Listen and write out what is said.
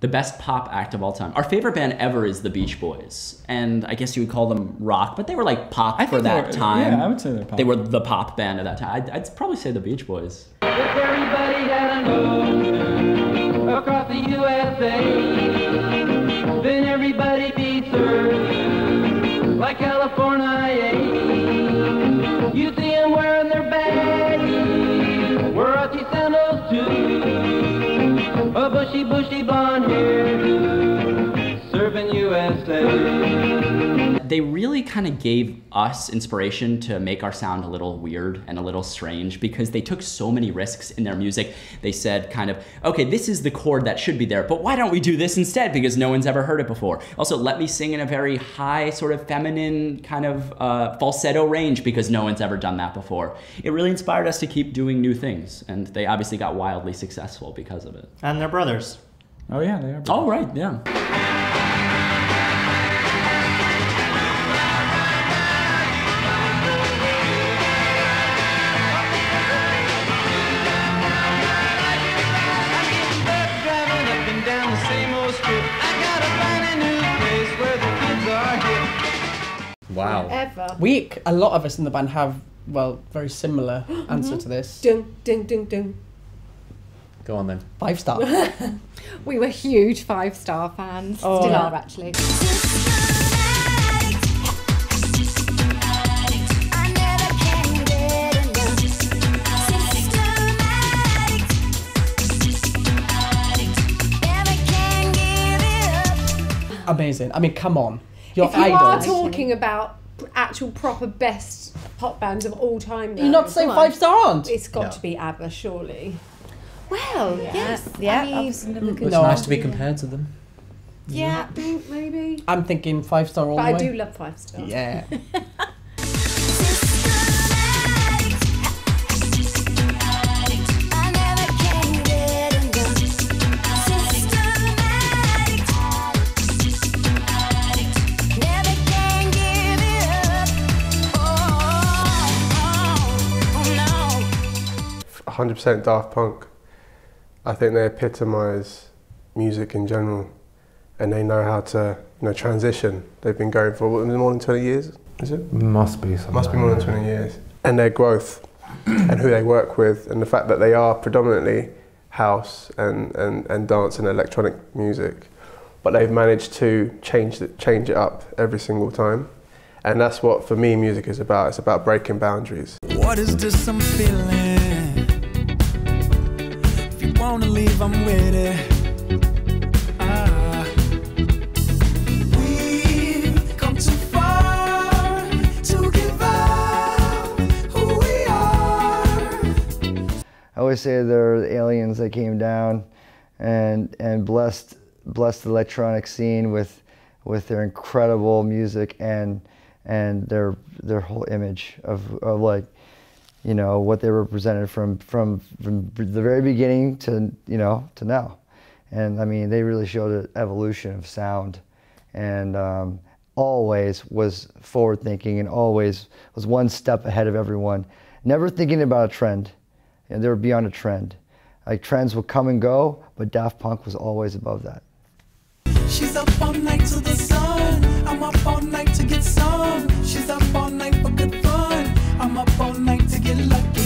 the best pop act of all time. Our favorite band ever is the Beach Boys. And I guess you would call them rock, but they were like pop for that time. Yeah, I would say they're pop. They were the pop band at that time. I'd probably say the Beach Boys. If everybody had a move across the USA, then everybody be served like California. You see them wearing their baggies, we're artisanals too. A bushy, bushy blonde hair, serving USA. They really kind of gave us inspiration to make our sound a little weird and a little strange because they took so many risks in their music. They said kind of, okay, this is the chord that should be there, but why don't we do this instead because no one's ever heard it before. Also, let me sing in a very high sort of feminine kind of falsetto range because no one's ever done that before. It really inspired us to keep doing new things, and they obviously got wildly successful because of it. And they're brothers. Oh yeah, they are brothers. Oh right, yeah. Wow. Ever. A lot of us in the band have, well, very similar answer to this. Dun, dun, dun, dun. Go on then. Five Star. We were huge Five Star fans. Oh, still are, actually. Amazing. I mean, come on. Your idols. You are talking about actual proper best pop bands of all time now. You're not saying Five Star aren't? It's got to be ABBA, surely. Well, yes. Yeah, I mean, it's nice to be compared to them. Yeah, maybe. I'm thinking Five Star all the way. But I do love Five Star. Yeah. I 100% Daft Punk. I think they epitomise music in general, and they know how to, you know, transition. They've been going for more than 20 years, is it? Must be something. Must be more than 20 years. And their growth and who they work with and the fact that they are predominantly house and dance and electronic music, but they've managed to change it up every single time. And that's what, for me, music is about. It's about breaking boundaries. What is this I'm feeling? Wanna leave, I'm with it. We've come too far to give up who we are. I always say they're the aliens that came down and blessed the electronic scene with their incredible music and their whole image of like, you know, what they represented from the very beginning to, you know, to now. And I mean, they really showed an evolution of sound, and always was forward thinking and always was one step ahead of everyone. Never thinking about a trend, and they were beyond a trend. Like, trends would come and go, but Daft Punk was always above that. She's up all night to the sun, I'm up all night to get some. She's up all night for good fun, I'm up all night to get lucky.